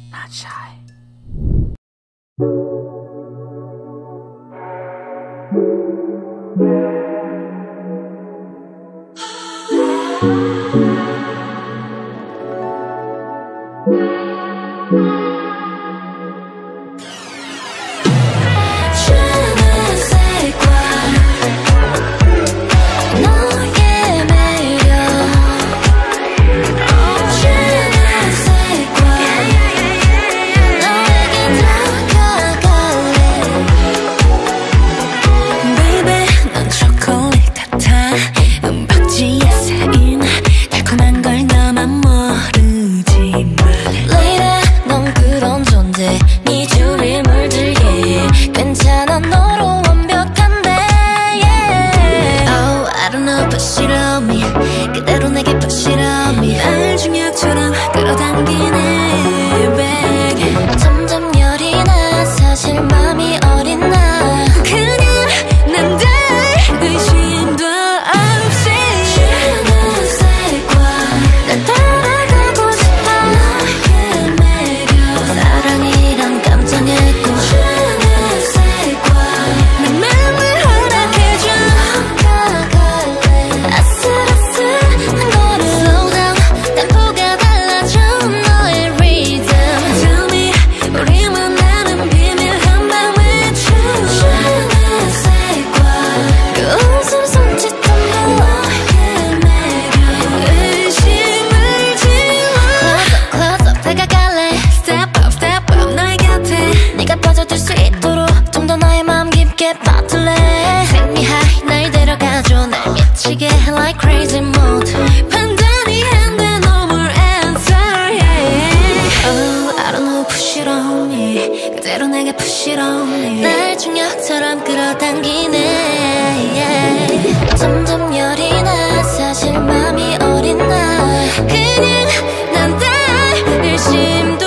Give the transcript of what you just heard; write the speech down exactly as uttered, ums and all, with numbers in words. Not shy. 심도